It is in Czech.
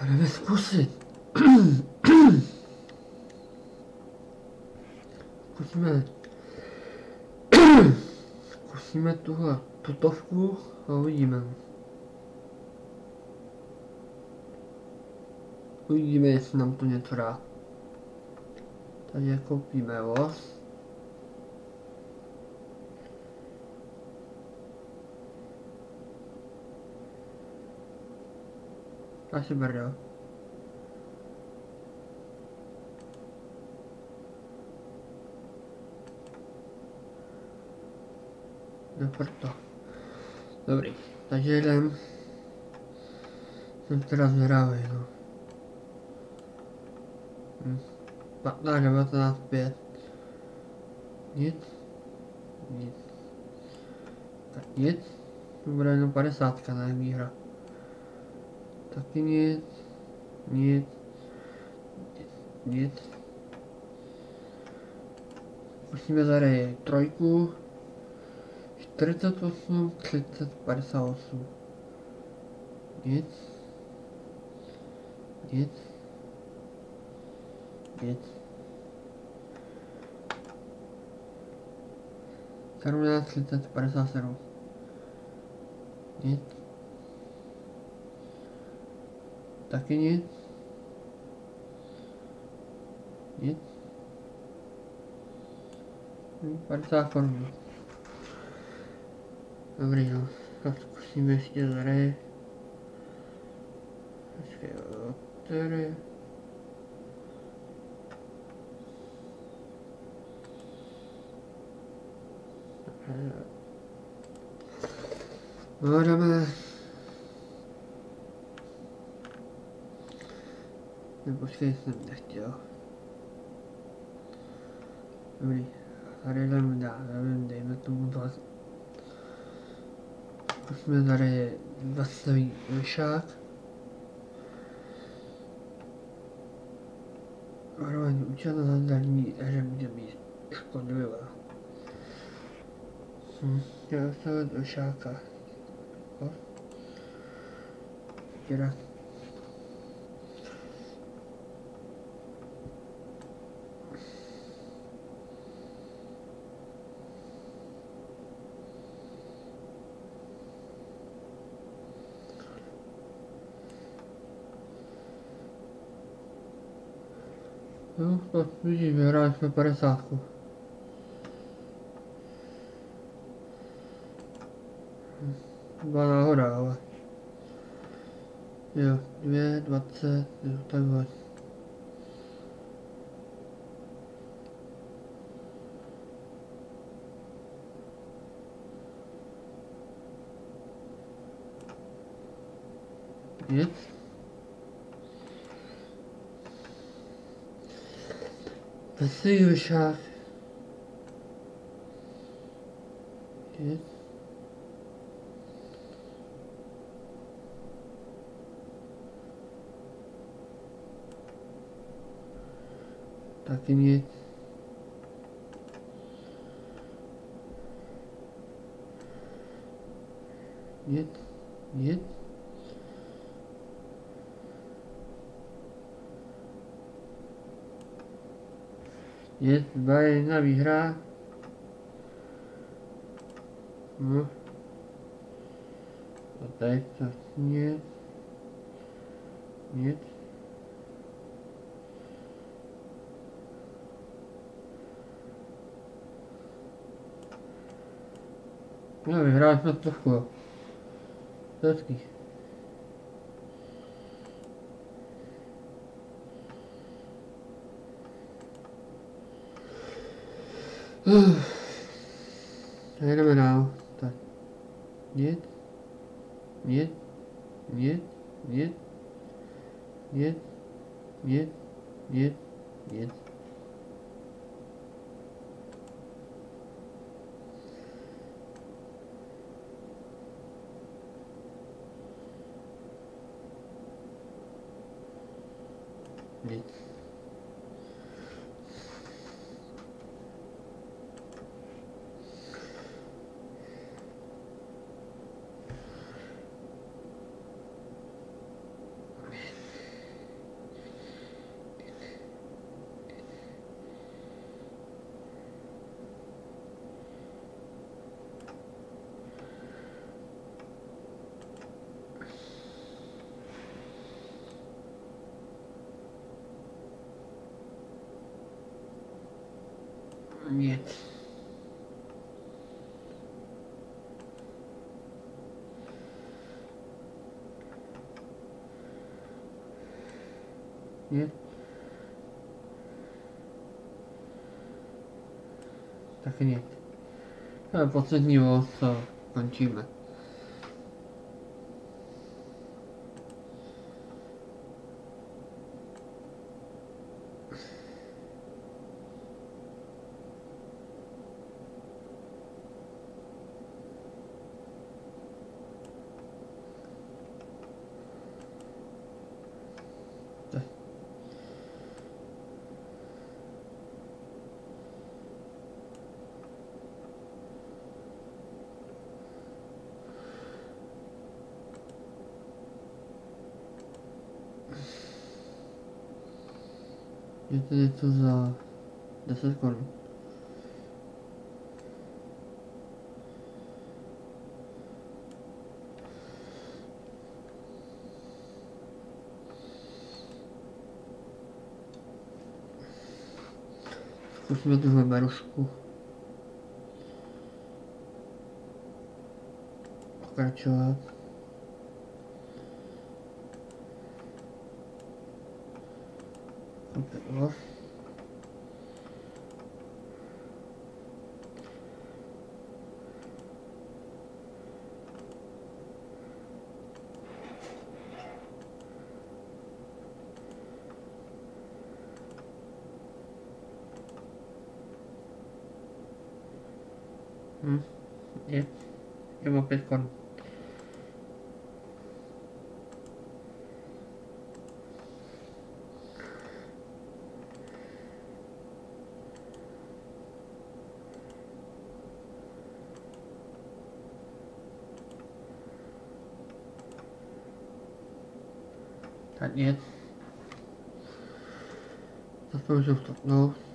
Budeme zkusit. Zkusíme tuhle tutovku a uvidíme. Uvidíme, jestli nám to něco dá. Tady koupíme voz. Asi brdo. Proto. Dobrý, takže jdem. Jsem teda zvědavý, no. 15, 19, 5. Nic. Tak nic. To bude jenom 50, ne, výhra. Taky nic. Musíme zahrát trojku. 38, 30, 58. Nic. 17, 30, 57. Nic. Taky nic. Nic. 50 korun. Dobrý, no, tak zkusíme ještě zahraje. Počkej, loterie. No, jdeme. Počkej, jsem nechtěl. Dobrý, tady jdeme dál, dejme tomu 20. Musíme tady nastavit myšák. Hromadní účet na zadní, takže může být škodlivá. Já nastavit myšáka. Teda. No, tak vidíme, vyhráli jsme 50. Byla náhoda, ale... Jo, 2, 20, jo, takhle. Nic. Nastavit vyšák. Nic. Taky nic. Nic. Je, byla jedna výhra. No. A tady to nic. Nic. No, vyhráli jsme to chlo. Hezký. Jdeme dál, tak, nic. Нет. Нет. Так и нет. Последнего кончима. Это за десять корней. Вкусно другую барушку. Покачала. Вот. Нет, его 5 корм. Так, нет. Посмотрим, что...